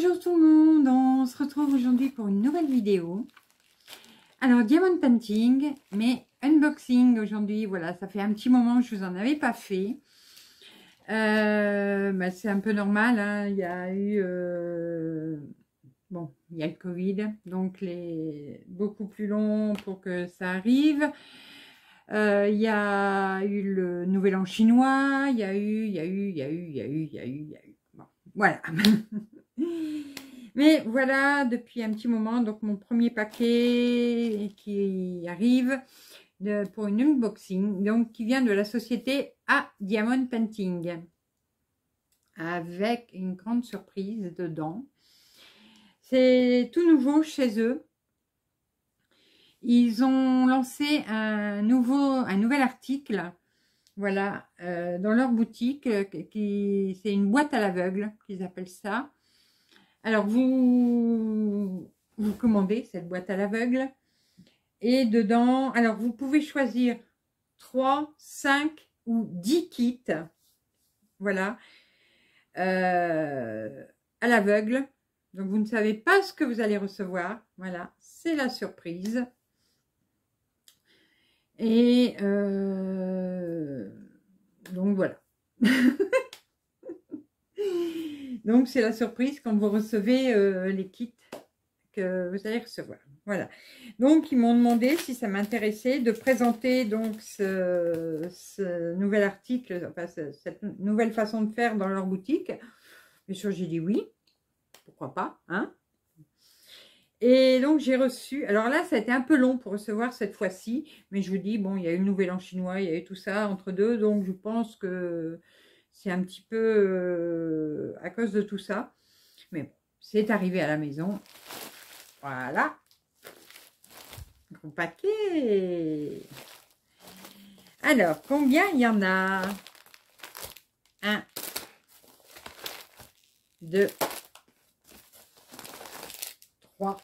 Bonjour tout le monde, on se retrouve aujourd'hui pour une nouvelle vidéo. Alors Diamond Painting, mais unboxing aujourd'hui, voilà, ça fait un petit moment que je vous en avais pas fait. C'est un peu normal, hein, il y a eu... Bon, il y a le Covid, donc beaucoup plus long pour que ça arrive. Il y a eu le Nouvel An chinois, il y a eu... Bon, voilà. Mais voilà, depuis un petit moment, donc mon premier paquet qui arrive pour une unboxing, donc qui vient de la société A-Diamond Painting, avec une grande surprise dedans. C'est tout nouveau chez eux. Ils ont lancé un nouvel article, voilà, dans leur boutique, c'est une boîte à l'aveugle qu'ils appellent ça. Alors, vous commandez cette boîte à l'aveugle. Et dedans, alors vous pouvez choisir 3, 5 ou 10 kits. Voilà. À l'aveugle. Donc, vous ne savez pas ce que vous allez recevoir. Voilà. C'est la surprise. Et donc, voilà. Donc, c'est la surprise quand vous recevez les kits que vous allez recevoir. Voilà. Donc, ils m'ont demandé si ça m'intéressait de présenter donc ce nouvel article, enfin, cette nouvelle façon de faire dans leur boutique. Bien sûr, j'ai dit oui. Pourquoi pas, hein? Et donc, j'ai reçu... Alors là, ça a été un peu long pour recevoir cette fois-ci. Mais je vous dis, bon, il y a eu le Nouvel An chinois, il y a eu tout ça entre deux. Donc, je pense que... c'est un petit peu à cause de tout ça. Mais bon, c'est arrivé à la maison. Voilà. Gros paquet. Alors, combien il y en a? 1, 2, 3,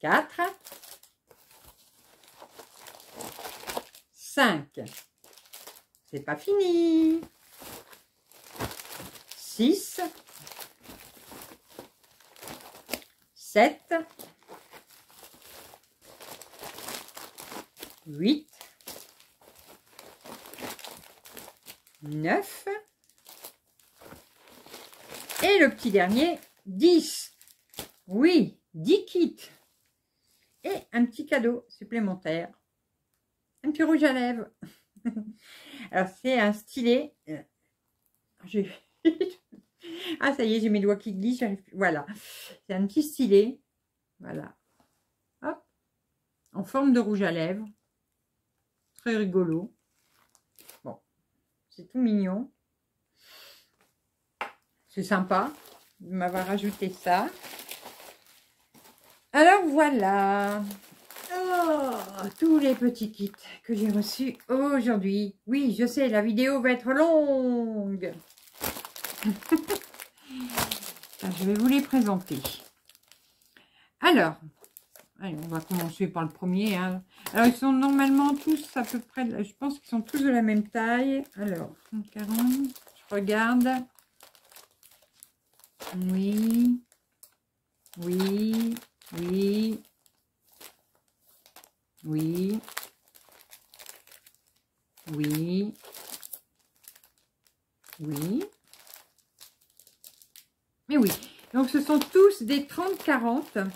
4, 5. C'est pas fini. 6, 7, 8, 9 et le petit dernier, 10. Oui, 10 kits et un petit cadeau supplémentaire. Un petit rouge à lèvres. Alors, c'est un stylet. Ah, ça y est, j'ai mes doigts qui glissent. J'arrive plus. Voilà. C'est un petit stylet. Voilà. Hop. En forme de rouge à lèvres. Très rigolo. Bon. C'est tout mignon. C'est sympa de m'avoir ajouté ça. Alors, voilà. Oh, tous les petits kits que j'ai reçus aujourd'hui. Oui, je sais, la vidéo va être longue. Je vais vous les présenter. Alors, allez, on va commencer par le premier. Hein. Alors, ils sont normalement tous à peu près... Je pense qu'ils sont tous de la même taille. Alors, 40, je regarde. Oui. Oui. Oui. Oui. Oui. Oui. Mais oui. Donc, ce sont tous des 30-40.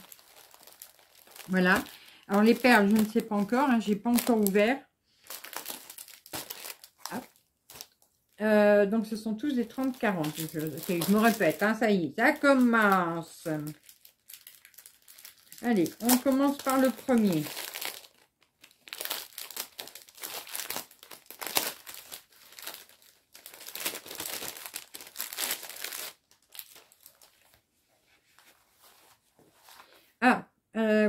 Voilà. Alors, les perles, je ne sais pas encore. Hein, je n'ai pas encore ouvert. Ah. Donc, ce sont tous des 30-40. Je me répète. Hein, ça y est. Ça commence. Allez, on commence par le premier.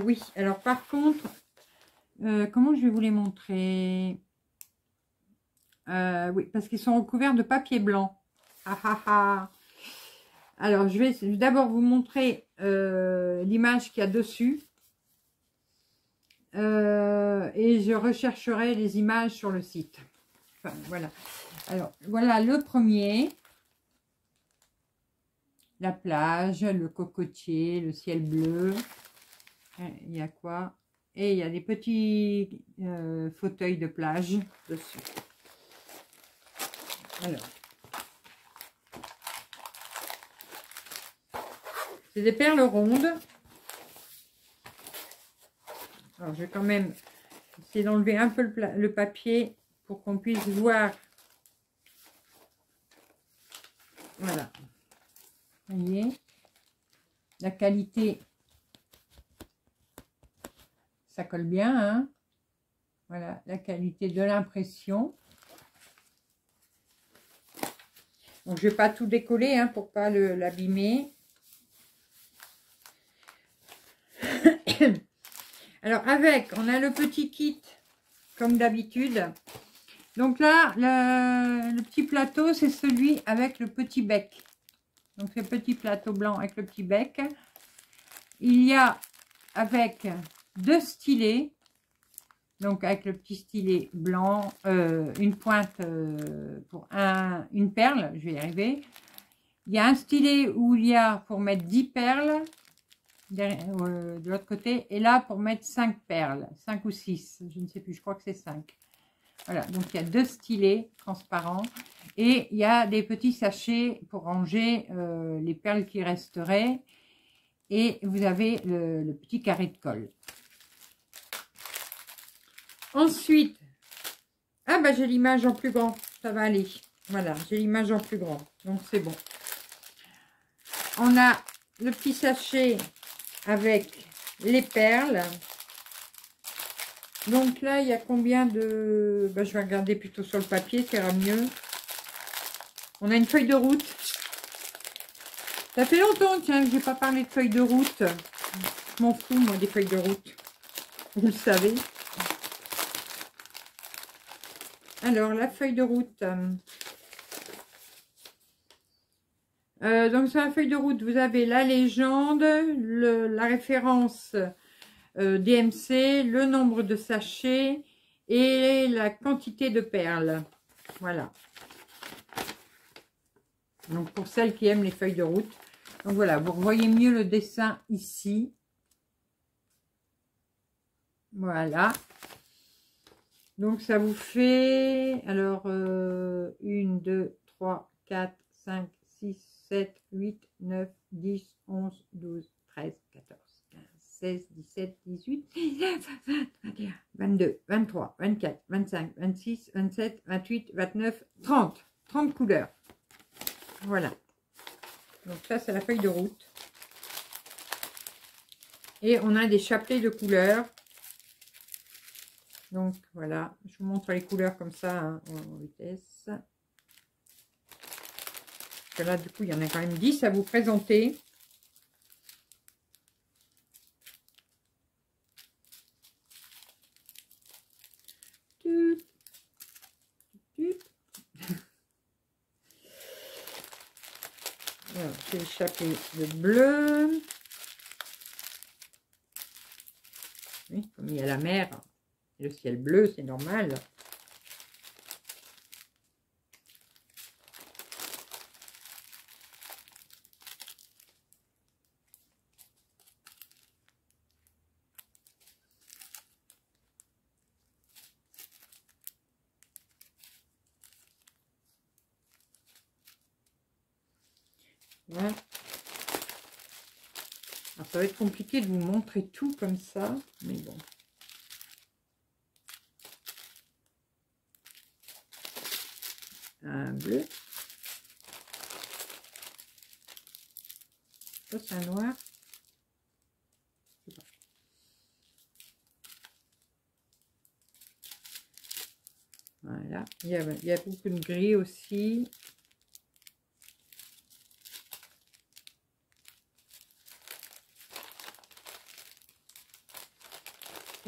Oui, alors par contre, comment je vais vous les montrer? Oui, parce qu'ils sont recouverts de papier blanc. Ah, ah, ah. Alors, je vais d'abord vous montrer l'image qu'il y a dessus. Et je rechercherai les images sur le site. Enfin, voilà. Alors, voilà le premier. la plage, le cocotier, le ciel bleu. Il y a quoi? Et il y a des petits fauteuils de plage dessus. Alors, c'est des perles rondes. Alors, je vais quand même essayer d'enlever un peu le papier pour qu'on puisse voir. Voilà. Vous voyez, la qualité, ça colle bien, hein? Voilà, la qualité de l'impression. Donc, je ne vais pas tout décoller, hein, pour ne pas l'abîmer. Alors, avec, on a le petit kit, comme d'habitude. Donc là, le petit plateau, c'est celui avec le petit bec. Donc, le petit plateau blanc avec le petit bec. Il y a avec 2 stylets. Donc, avec le petit stylet blanc, une pointe pour une perle. Je vais y arriver. Il y a un stylet où il y a pour mettre 10 perles. De l'autre côté, et là pour mettre 5 perles, 5 ou 6, je ne sais plus, je crois que c'est 5. Voilà, donc il y a 2 stylets transparents et il y a des petits sachets pour ranger les perles qui resteraient, et vous avez le petit carré de colle. Ensuite, ah bah j'ai l'image en plus grand, ça va aller. Voilà, j'ai l'image en plus grand, donc c'est bon. On a le petit sachet avec les perles. Donc là, il y a combien de... Ben, je vais regarder plutôt sur le papier, ça ira mieux. On a une feuille de route. Ça fait longtemps, tiens, que je n'ai pas parlé de feuille de route. Je m'en fous, moi, des feuilles de route. Vous le savez. Alors, la feuille de route... donc sur la feuille de route, vous avez la légende, la référence DMC, le nombre de sachets et la quantité de perles. Voilà. Donc pour celles qui aiment les feuilles de route. Donc voilà, vous voyez mieux le dessin ici. Voilà. Donc ça vous fait, alors, 1, 2, 3, 4, 5, 6, 7, 8, 9, 10, 11, 12, 13, 14, 15, 16, 17, 18, 19, 21, 22, 23, 24, 25, 26, 27, 28, 29, 30. 30 couleurs. Voilà. Donc ça, c'est la feuille de route. Et on a des chapelets de couleurs. Donc voilà, je vous montre les couleurs comme ça, hein, en vitesse. Là, du coup, il y en a quand même 10 à vous présenter. C'est échappé de bleu. Oui, comme il y a la mer, le ciel bleu, c'est normal. Ouais. Alors, ça va être compliqué de vous montrer tout comme ça, mais bon. Un bleu. Ça, c'est un noir. Voilà. Il y a beaucoup de gris aussi.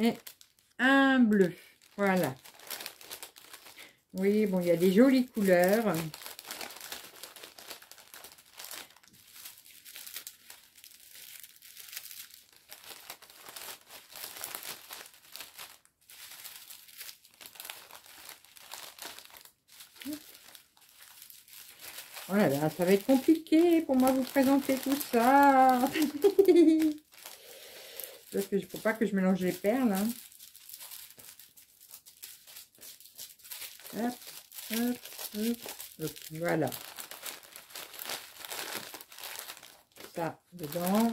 Et un bleu, voilà. Oui, bon, il y a des jolies couleurs. Oh là là, ça va être compliqué pour moi de vous présenter tout ça. Parce que je ne faut pas que je mélange les perles. Hein. Hop, hop, hop, hop. Voilà. Ça, dedans.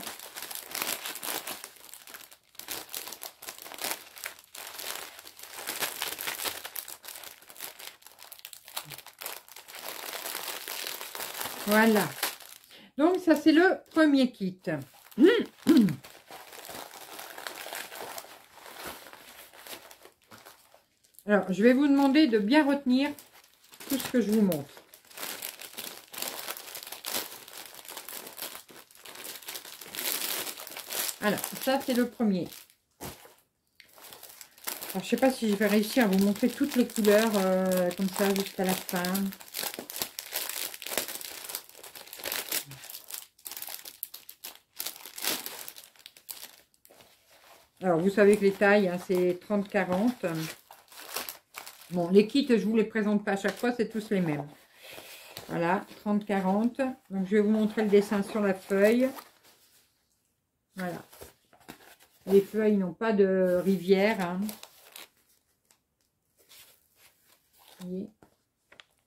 Voilà. Donc, ça, c'est le premier kit. Alors, je vais vous demander de bien retenir tout ce que je vous montre. Alors, ça, c'est le premier. Alors, je ne sais pas si je vais réussir à vous montrer toutes les couleurs comme ça jusqu'à la fin. Alors, vous savez que les tailles, hein, c'est 30-40. Bon, les kits, je ne vous les présente pas à chaque fois, c'est tous les mêmes. Voilà, 30-40. Donc, je vais vous montrer le dessin sur la feuille. Voilà. Les feuilles n'ont pas de rivière. Hein. Et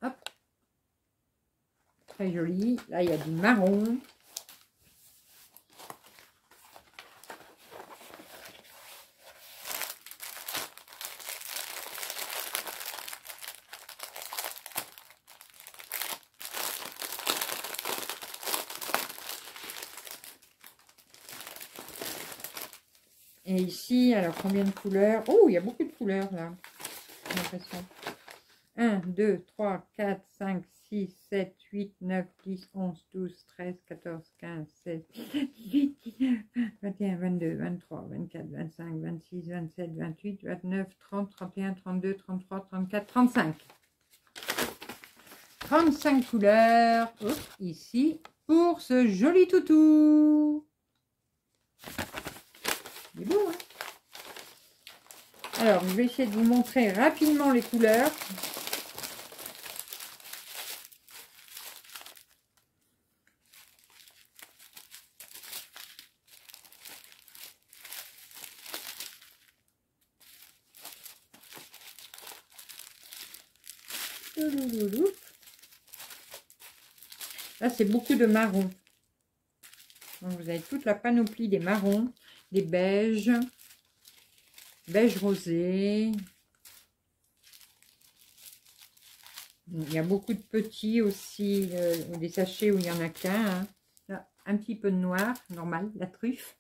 hop. Très joli. Là, il y a du marron. Et ici, alors combien de couleurs? Oh, il y a beaucoup de couleurs là, j'ai l'impression. 1, 2, 3, 4, 5, 6, 7, 8, 9, 10, 11, 12, 13, 14, 15, 16, 18, 19, 21, 22, 23, 24, 25, 26, 27, 28, 29, 30, 31, 32, 33, 34, 35. 35 couleurs ici pour ce joli toutou. C'est beau, hein? Alors, je vais essayer de vous montrer rapidement les couleurs. Là, c'est beaucoup de marron. Donc, vous avez toute la panoplie des marrons. Des beiges, beige rosé. Il y a beaucoup de petits aussi, des sachets où il n'y en a qu'un. Hein. Un petit peu de noir, normal, la truffe.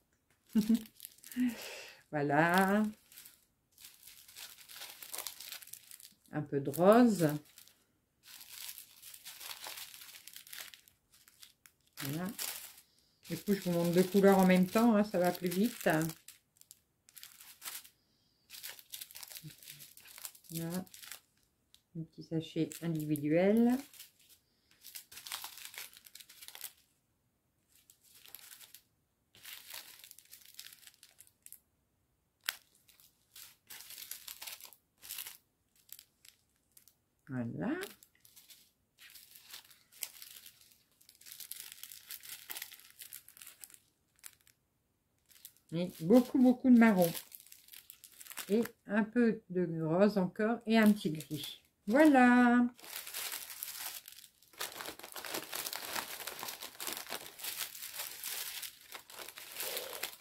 Voilà. Un peu de rose. Voilà. Du coup, je vous montre deux couleurs en même temps, hein, ça va plus vite. Voilà. Un petit sachet individuel. Voilà. Et beaucoup de marron et un peu de rose encore et un petit gris. Voilà.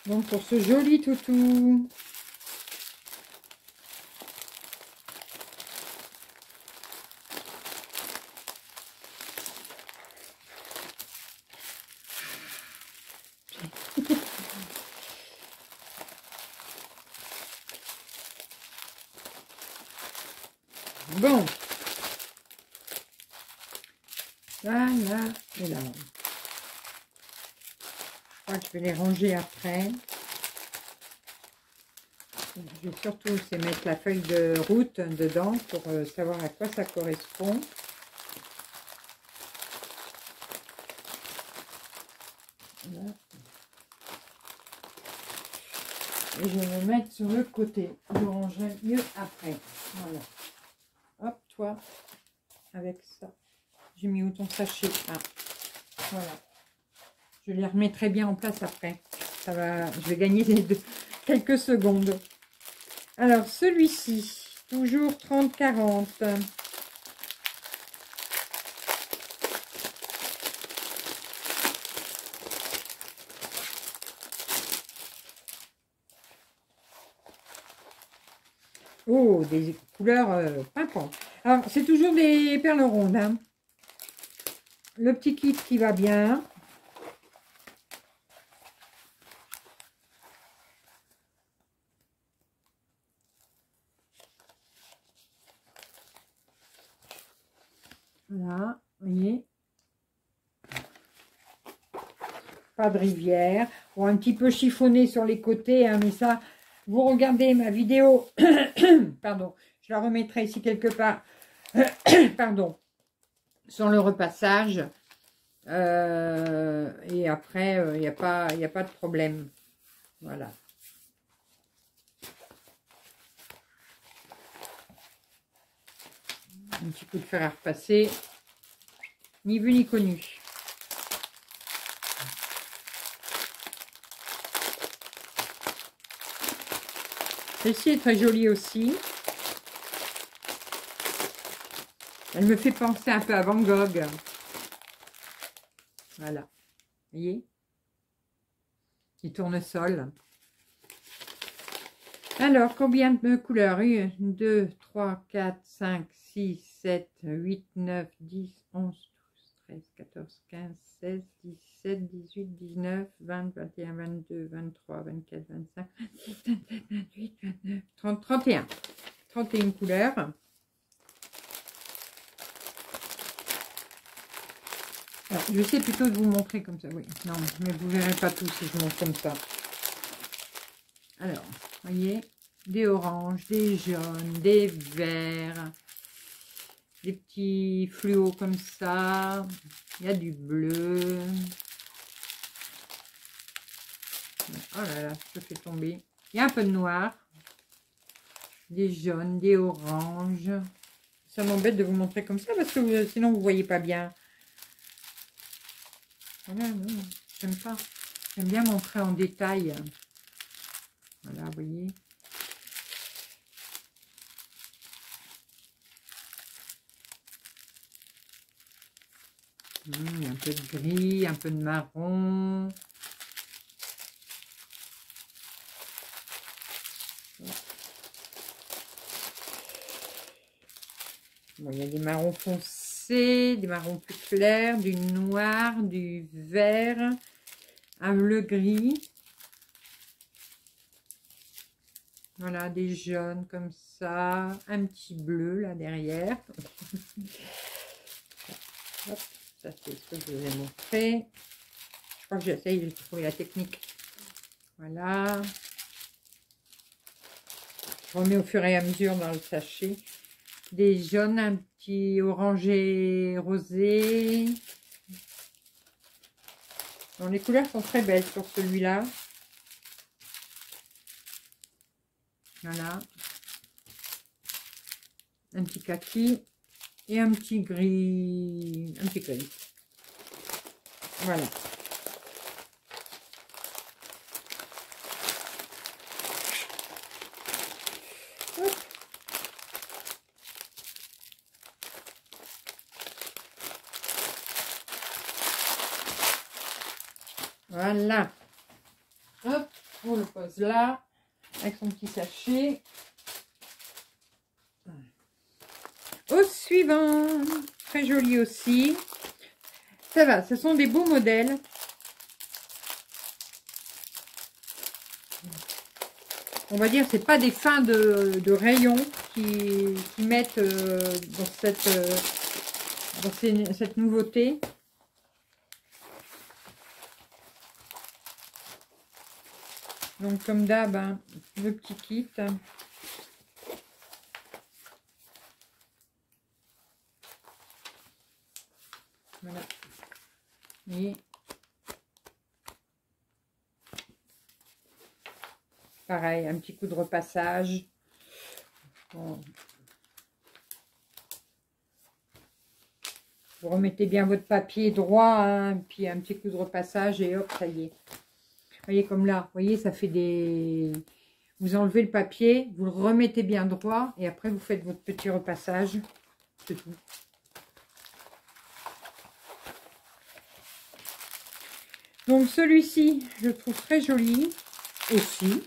Donc pour ce joli toutou. Bon, voilà, et là, je crois que je vais les ranger après. Je vais surtout essayer de mettre la feuille de route dedans pour savoir à quoi ça correspond. Voilà. Et je vais me mettre sur le côté, je rangerai mieux après, voilà. Avec ça, j'ai mis autant de sachets. Ah, voilà. Je les remettrai bien en place après. Ça va, je vais gagner les deux, quelques secondes. Alors, celui-ci, toujours 30-40. Oh, des couleurs pimpantes. Alors, c'est toujours des perles rondes. Hein. Le petit kit qui va bien. Voilà, vous voyez. Pas de rivière. Bon, un petit peu chiffonné sur les côtés, hein, mais ça... Vous regardez ma vidéo, pardon, je la remettrai ici quelque part, pardon, sur le repassage. Et après, il n'y a pas, de problème. Voilà. Un petit coup de fer à repasser. Ni vu ni connu. Celle-ci est très jolie aussi. Elle me fait penser un peu à Van Gogh. Voilà. Vous voyez? Petit tournesol. Alors, combien de couleurs? 1, 2, 3, 4, 5, 6, 7, 8, 9, 10, 11, 12, 13, 14, 15, 16, 17, 18, 19, 20, 21, 22, 23, 24, 25, 26, 27, 28, 29, 30, 31. 31 couleurs. Alors, je sais plutôt de vous montrer comme ça. Oui, non, mais vous verrez pas tout si je montre comme ça. Alors, voyez, des oranges, des jaunes, des verts, des petits fluos comme ça. Il y a du bleu. Oh là là, je fais tomber. Il y a un peu de noir. Des jaunes, des oranges. Ça m'embête de vous montrer comme ça parce que vous, sinon vous ne voyez pas bien. Voilà, non, j'aime pas. J'aime bien montrer en détail. Voilà, vous voyez. Un peu de gris, un peu de marron. Bon, il y a des marrons foncés, des marrons plus clairs, du noir, du vert, un bleu gris. Voilà, des jaunes comme ça, un petit bleu là derrière. Hop. Ça, c'est ce que je vous ai montré. Je crois que j'essaye de trouver la technique. Voilà. Je remets au fur et à mesure dans le sachet. Des jaunes, un petit orangé rosé. Donc, les couleurs sont très belles sur celui-là. Voilà. Un petit kaki. Et un petit gris, un petit gris. Voilà. Hop. Voilà. Hop, on le pose là, avec son petit sachet. Suivant, très joli aussi. Ça va, ce sont des beaux modèles. On va dire, c'est pas des fins de rayon qui mettent dans cette nouveauté. Donc comme d'hab, hein, le petit kit. Voilà. Et pareil, un petit coup de repassage. Bon. Vous remettez bien votre papier droit, hein, puis un petit coup de repassage et hop, ça y est. Voyez comme là, vous voyez, ça fait des... Vous enlevez le papier, vous le remettez bien droit et après vous faites votre petit repassage. C'est tout. Donc celui-ci, je le trouve très joli aussi.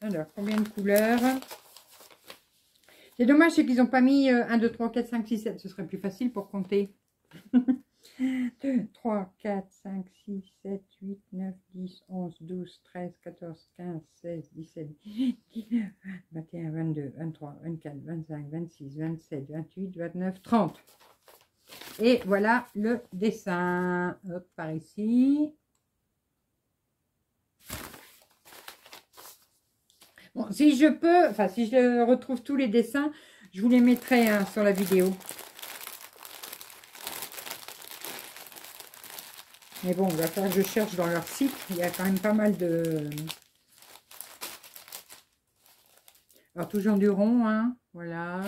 Alors, combien de couleurs? C'est dommage, c'est qu'ils n'ont pas mis 1, 2, 3, 4, 5, 6, 7. Ce serait plus facile pour compter. 2, 3, 4, 5, 6, 7, 8, 9, 10, 11, 12, 13, 14, 15, 16, 17, 19, 21, 22, 23, 24, 25, 26, 27, 28, 29, 30. Et voilà le dessin. Hop, par ici. Bon, si je peux, enfin si je retrouve tous les dessins, je vous les mettrai hein, sur la vidéo. Mais bon, il va falloir que je cherche dans leur site. Il y a quand même pas mal de... Alors, toujours du rond, hein, voilà.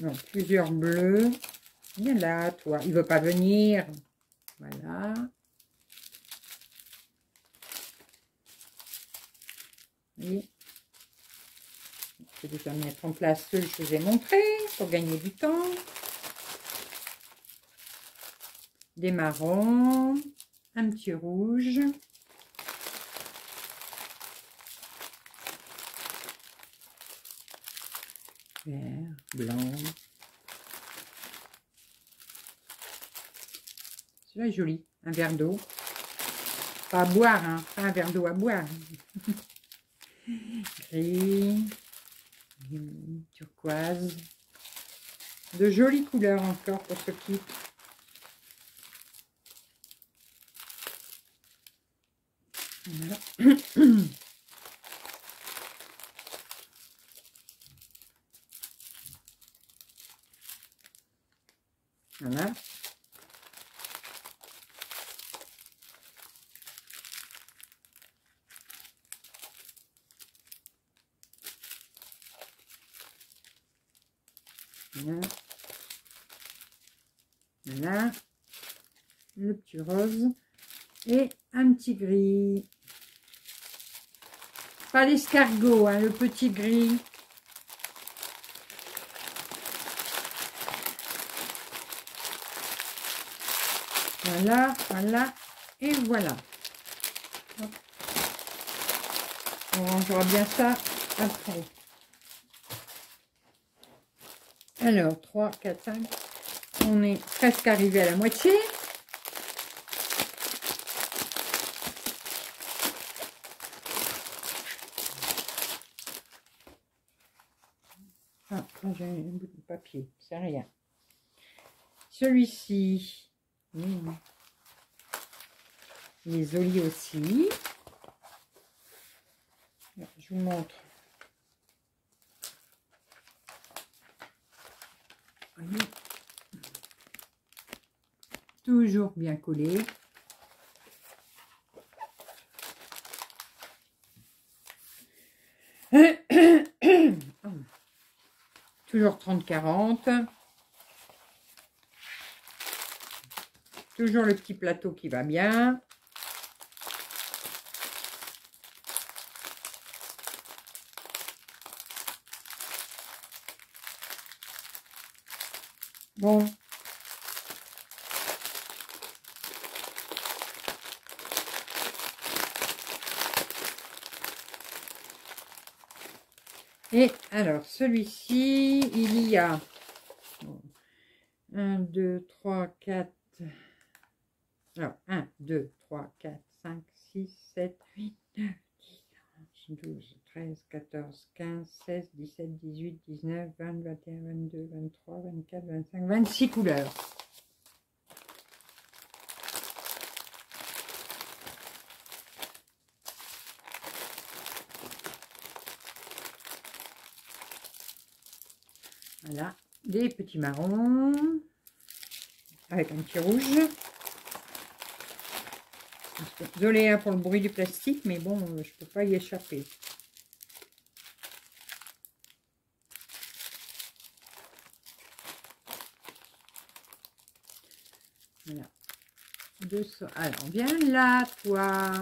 Donc, plusieurs bleus. Viens là, toi. Il ne veut pas venir. Voilà. Oui. Je vais déjà mettre en place ce que je vous ai montré pour gagner du temps. Des marrons. Un petit rouge. Vert, blanc. Celui-là est joli. Un verre d'eau. Pas à boire, hein. Pas un verre d'eau à boire. Gris. Turquoise. De jolies couleurs encore pour ce kit. Voilà. Voilà. Voilà. Le petit rose et un petit gris. Pas l'escargot, hein, le petit gris. Voilà, voilà, et voilà. On rangera bien ça après. Alors, 3, 4, 5. On est presque arrivé à la moitié. Ah, j'ai un bout de papier, c'est rien. Celui-ci. Mmh. Les olives aussi. Je vous montre. Voyez. Toujours bien collé. Toujours 30-40. Toujours le petit plateau qui va bien. Bon. Et alors, celui-ci, il y a 1, 2, 3, 4... Alors, 1, 2, 3, 4, 5, 6, 7, 8, 9, 10, 11, 12, 13, 14, 15, 16, 17, 18, 19, 20, 21, 22, 23, 24, 25, 26 couleurs. Voilà, des petits marrons avec un petit rouge. Désolée pour le bruit du plastique, mais bon, je peux pas y échapper. Voilà. Alors, viens là, toi.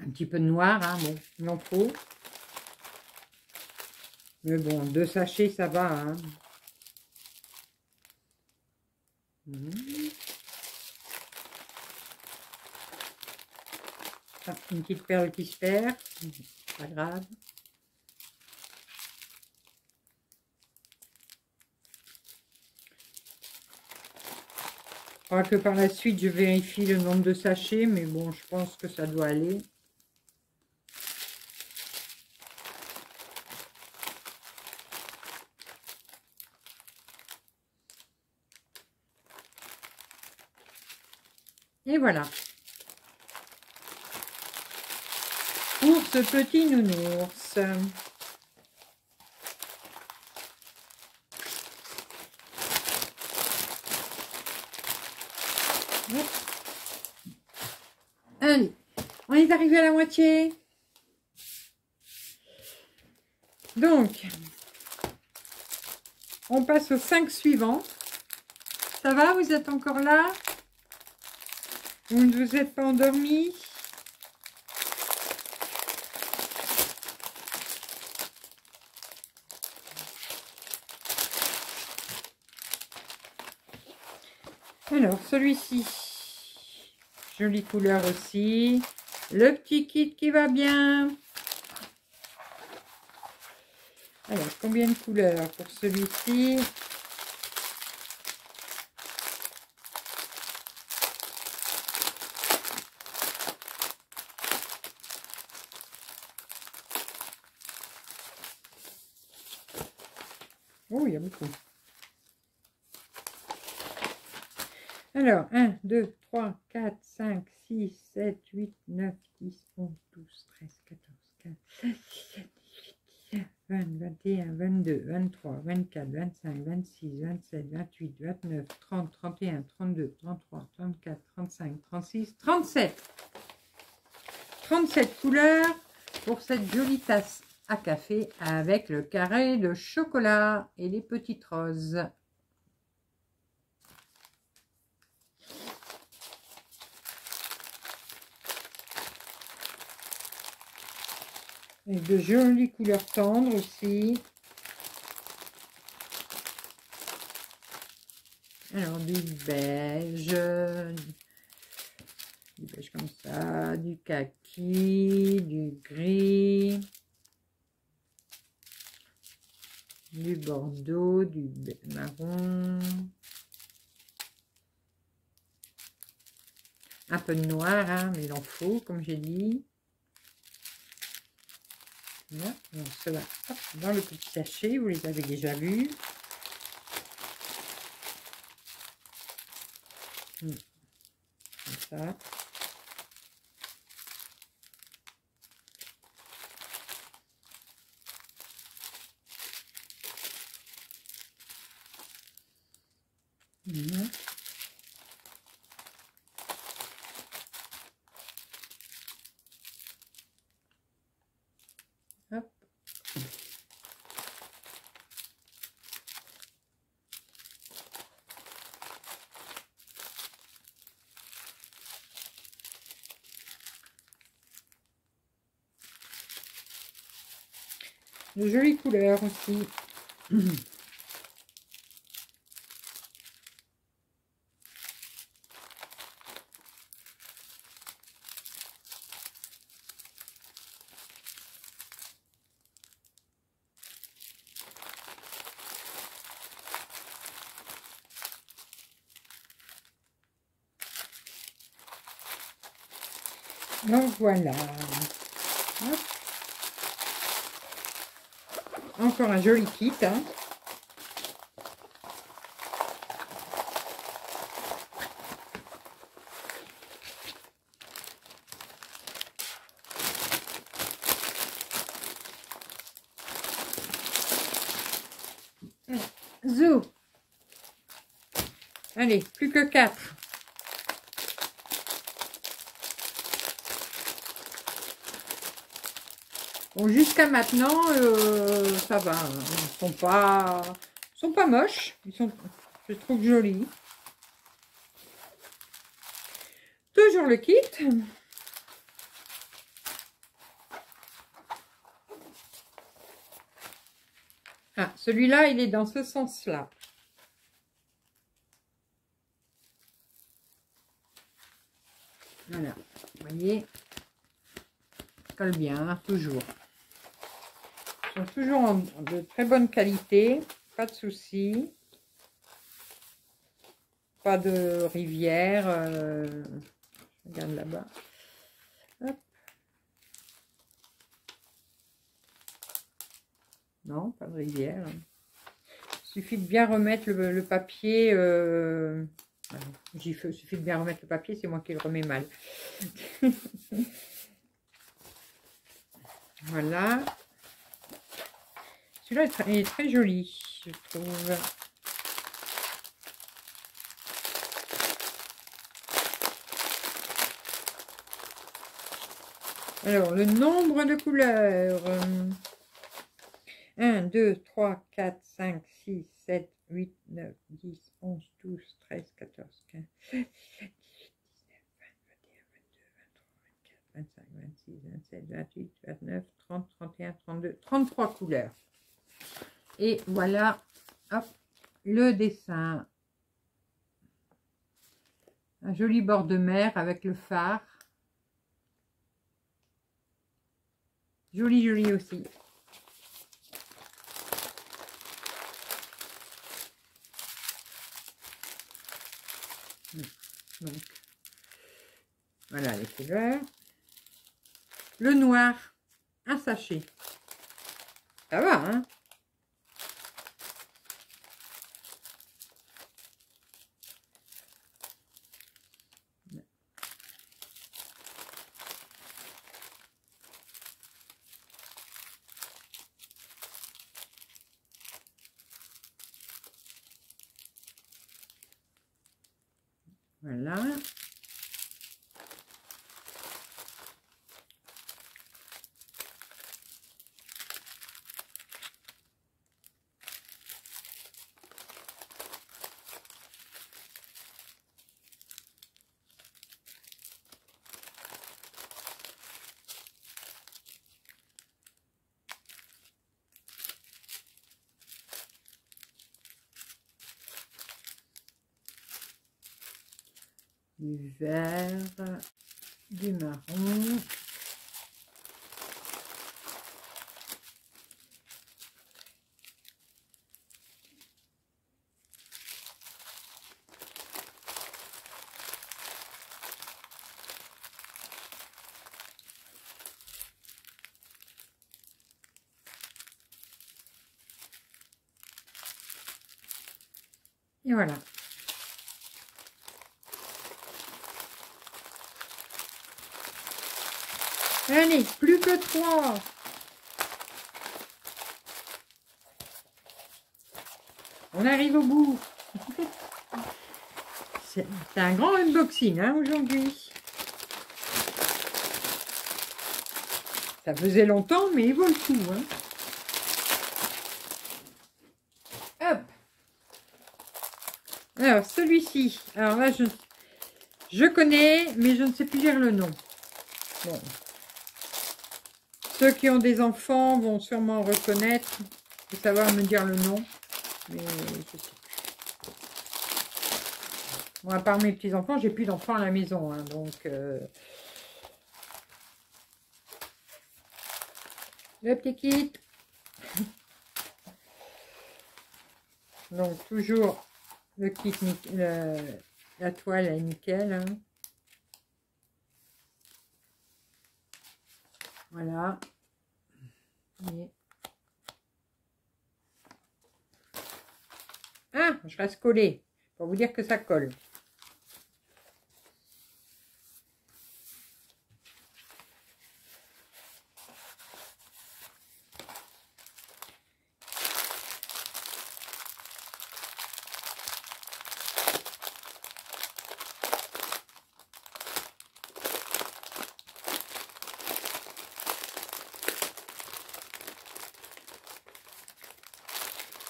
Un petit peu de noir, hein, bon, il en faut. Mais bon, 2 sachets, ça va, hein. Ah, une petite perle qui se perd, pas grave. Je crois que par la suite, je vérifie le nombre de sachets, mais bon, je pense que ça doit aller. Et voilà. Pour ce petit nounours. Allez, on est arrivé à la moitié. Donc, on passe aux 5 suivants. Ça va, vous êtes encore là ? Vous ne vous êtes pas endormi? Alors, celui-ci, jolie couleur aussi. Le petit kit qui va bien. Alors, combien de couleurs pour celui-ci? Oh, il y a beaucoup. Alors, 1, 2, 3, 4, 5, 6, 7, 8, 9, 10, 11, 12, 13, 14, 15, 16, 17, 18, 19, 20, 21, 22, 23, 24, 25, 26, 27, 28, 29, 30, 31, 32, 33, 34, 35, 36, 37. 37 couleurs pour cette jolie tasse à café avec le carré de chocolat et les petites roses. Et de jolies couleurs tendres aussi. Alors du beige comme ça, du kaki, du gris, du bordeaux, du marron, un peu de noir, hein, mais il en faut, comme j'ai dit. Voilà, donc cela, hop, dans le petit sachet, vous les avez déjà vus. Comme ça. Hop. De jolies couleurs aussi. Donc voilà. Hop. Encore un joli kit. Hein. Zou. Allez, plus que 4. Bon, jusqu'à maintenant, ça va. Ils ne sont pas, moches. Ils sont, je trouve, jolis. Toujours le kit. Ah, celui-là, il est dans ce sens-là. Voilà, vous voyez, ça colle bien, hein, toujours. Ils sont toujours de très bonne qualité, pas de soucis. Pas de rivière. Regarde là-bas. Non, pas de rivière. Il suffit de bien remettre le papier. Il suffit de bien remettre le papier, c'est moi qui le remets mal. Voilà. Celui-là, il est très joli, je trouve. Alors, le nombre de couleurs... 1, 2, 3, 4, 5, 6, 7, 8, 9, 10, 11, 12, 13, 14, 15, 17, 18, 19, 20, 21, 22, 23, 24, 25, 26, 27, 28, 29, 30, 31, 32, 33 couleurs. Et voilà, hop, le dessin. Un joli bord de mer avec le phare. Joli, joli aussi. Donc, voilà les couleurs. Le noir, un sachet. Ça va, hein? Voilà. Du vert, du marron. Et voilà. Allez, plus que 3. On arrive au bout. C'est un grand unboxing, hein, aujourd'hui. Ça faisait longtemps, mais il vaut le coup, hein. Hop. Alors, celui-ci. Alors là, je connais, mais je ne sais plus dire le nom. Bon. Ceux qui ont des enfants vont sûrement reconnaître et savoir me dire le nom. Mais je sais plus. Bon, à part mes petits-enfants, j'ai plus d'enfants à la maison. Hein, donc, le petit kit. Donc, toujours le kit, la toile est nickel. Hein. Voilà. Ah, je reste collée pour vous dire que ça colle.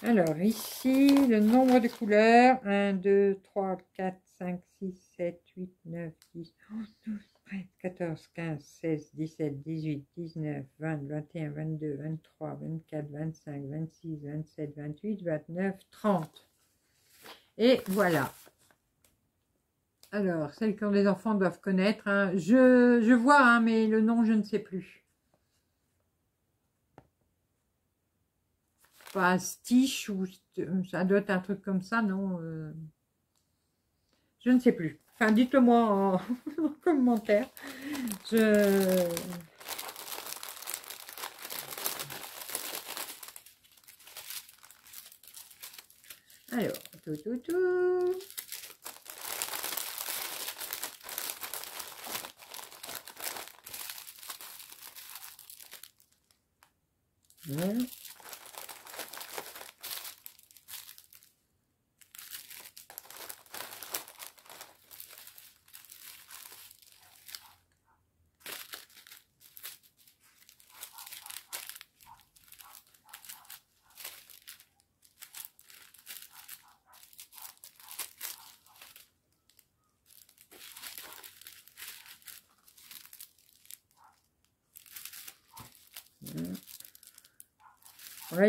Alors ici, le nombre de couleurs, 1, 2, 3, 4, 5, 6, 7, 8, 9, 10, 11, 12, 13, 14, 15, 16, 17, 18, 19, 20, 21, 22, 23, 24, 25, 26, 27, 28, 29, 30. Et voilà. Alors, celles qui ont des enfants doivent connaître. Hein. Je vois, hein, mais le nom, je ne sais plus. Pas Stitch ou ça doit être un truc comme ça, non, je ne sais plus. Enfin, dites-le-moi en, en commentaire. Alors, tout. Voilà.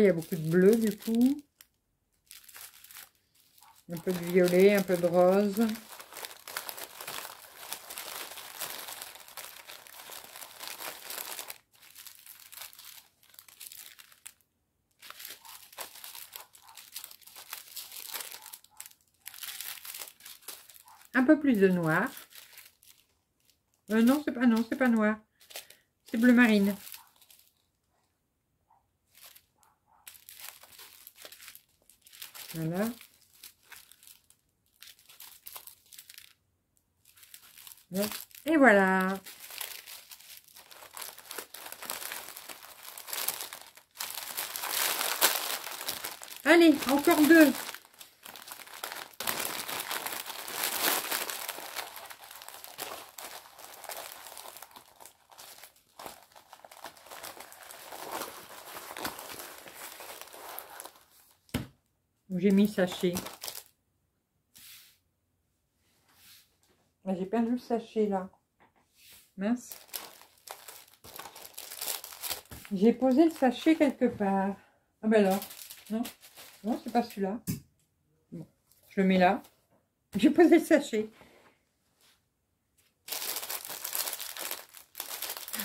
Là, il y a beaucoup de bleu, du coup. Un peu de violet, un peu de rose. Un peu plus de noir. Non, c'est pas noir. C'est bleu marine. Voilà. Et voilà. Allez, encore deux. J'ai mis sachet. J'ai perdu le sachet là. Mince. J'ai posé le sachet quelque part. Ah ben alors. Non. Non, c'est pas celui-là. Bon. Je le mets là. J'ai posé le sachet.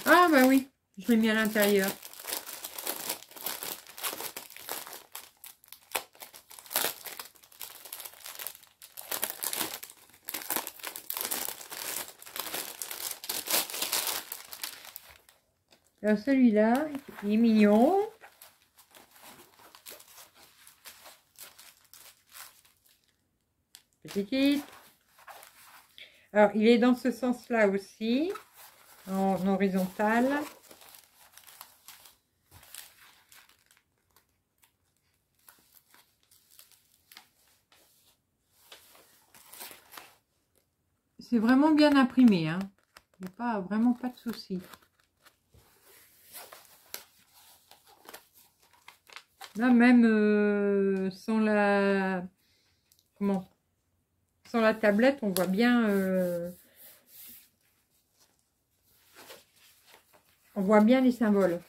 Ah ben oui. Je l'ai mis à l'intérieur. Celui-là, il est mignon. Petite. Alors, il est dans ce sens-là aussi, en horizontal. C'est vraiment bien imprimé, hein. Il n'y a pas, vraiment pas de soucis. Là, même sans la sans la tablette, on voit bien les symboles.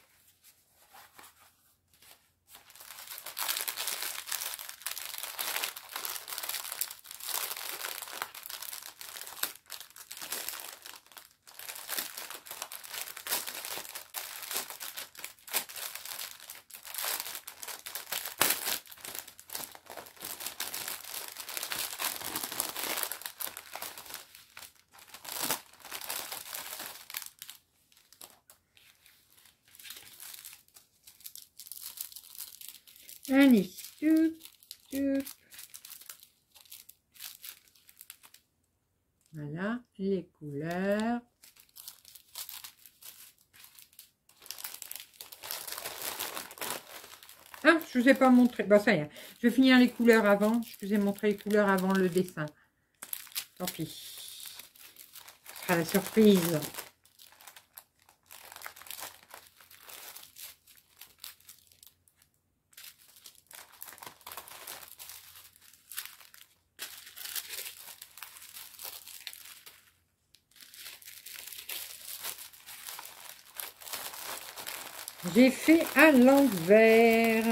Allez, voilà les couleurs. Ah, je ne vous ai pas montré. Bon, ça y est. Je vais finir les couleurs avant. Je vous ai montré les couleurs avant le dessin. Tant pis. Ce sera la surprise. des fées à l'envers.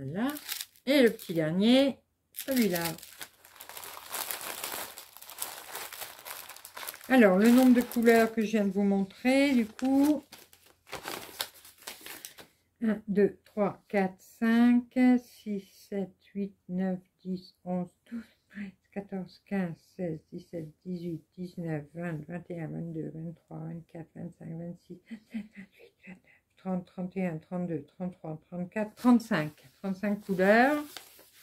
Là. Et le petit dernier, celui-là. Alors, le nombre de couleurs que je viens de vous montrer, du coup. 1, 2, 3, 4, 5, 6, 7, 8, 9, 10, 11, 12, 13, 14, 15, 16, 17, 18, 19, 20, 21, 22, 23, 24, 25, 26, 27, 28, 29. 30, 31, 32, 33, 34, 35. 35 couleurs.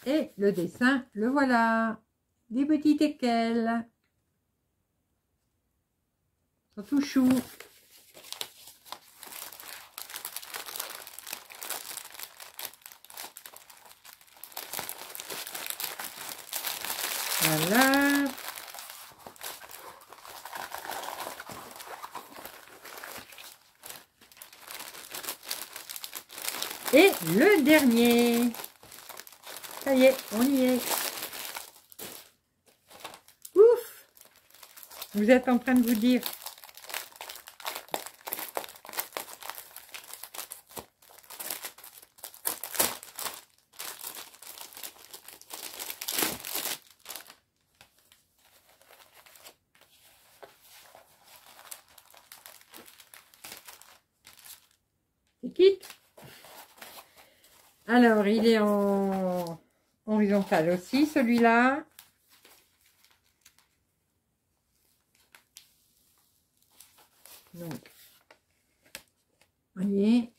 Et le dessin, le voilà. Des petits équelles. Ils sont tout choux. Voilà. Et le dernier. Ça y est, on y est. Ouf! Vous êtes en train de vous dire. C'est quitte. Alors, il est en horizontal aussi, celui-là. Donc, vous voyez.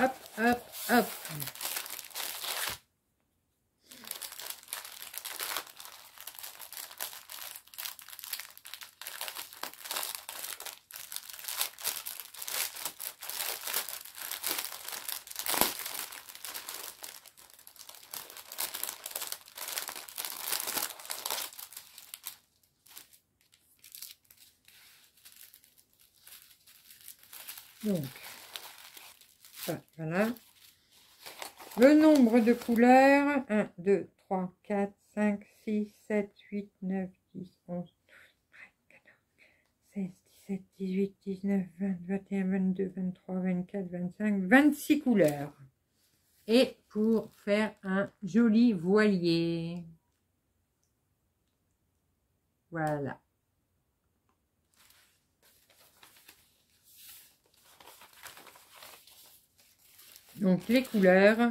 Hop, hop, hop. Donc. Voilà. Le nombre de couleurs. 1, 2, 3, 4, 5, 6, 7, 8, 9, 10, 11, 12, 13, 14, 16, 17, 18, 19, 20, 21, 22, 23, 24, 25, 26 couleurs. Et pour faire un joli voilier. Voilà. Donc les couleurs.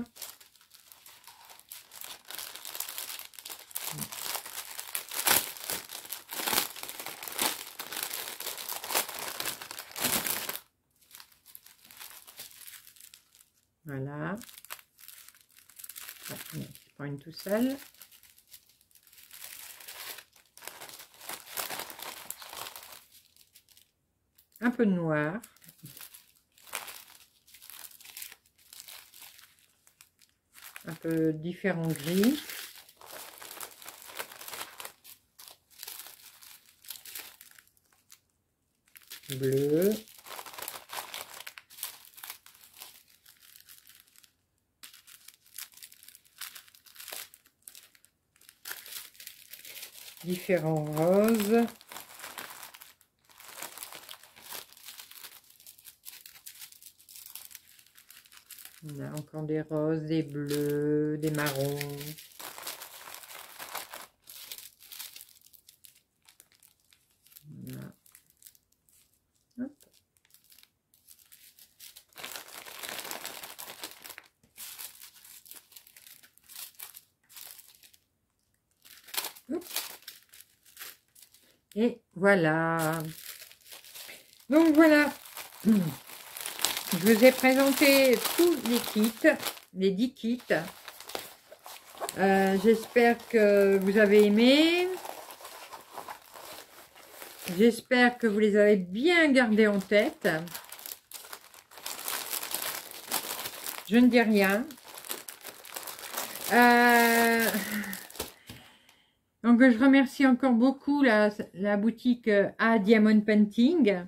Voilà. Je prends une tout seul. Un peu de noir. Un peu différents gris. Bleu. Différents roses. On a encore des roses, des bleus, des marrons. On Et voilà. Donc voilà. Je vous ai présenté tous les kits, les 10 kits. J'espère que vous avez aimé. J'espère que vous les avez bien gardés en tête. Je ne dis rien. Donc je remercie encore beaucoup la boutique A-Diamond Painting.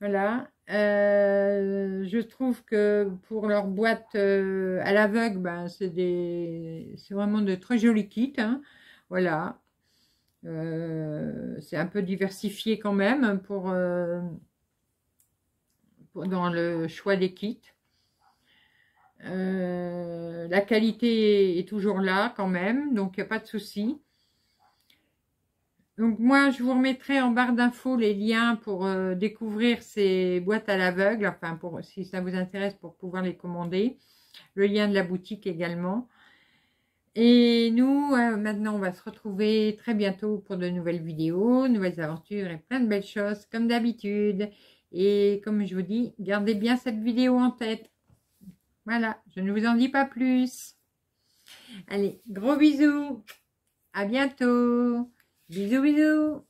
Voilà. Je trouve que pour leur boîte à l'aveugle, ben, c'est vraiment de très jolis kits. Hein. Voilà. C'est un peu diversifié quand même pour dans le choix des kits. La qualité est toujours là quand même, donc il n'y a pas de souci. Donc moi je vous remettrai en barre d'infos les liens pour découvrir ces boîtes à l'aveugle, enfin pour, si ça vous intéresse, pour pouvoir les commander, le lien de la boutique également. Et nous, maintenant, on va se retrouver très bientôt pour de nouvelles vidéos, nouvelles aventures et plein de belles choses, comme d'habitude. Et comme je vous dis, gardez bien cette vidéo en tête. Voilà, je ne vous en dis pas plus. Allez, gros bisous. À bientôt. Bisous, bisous.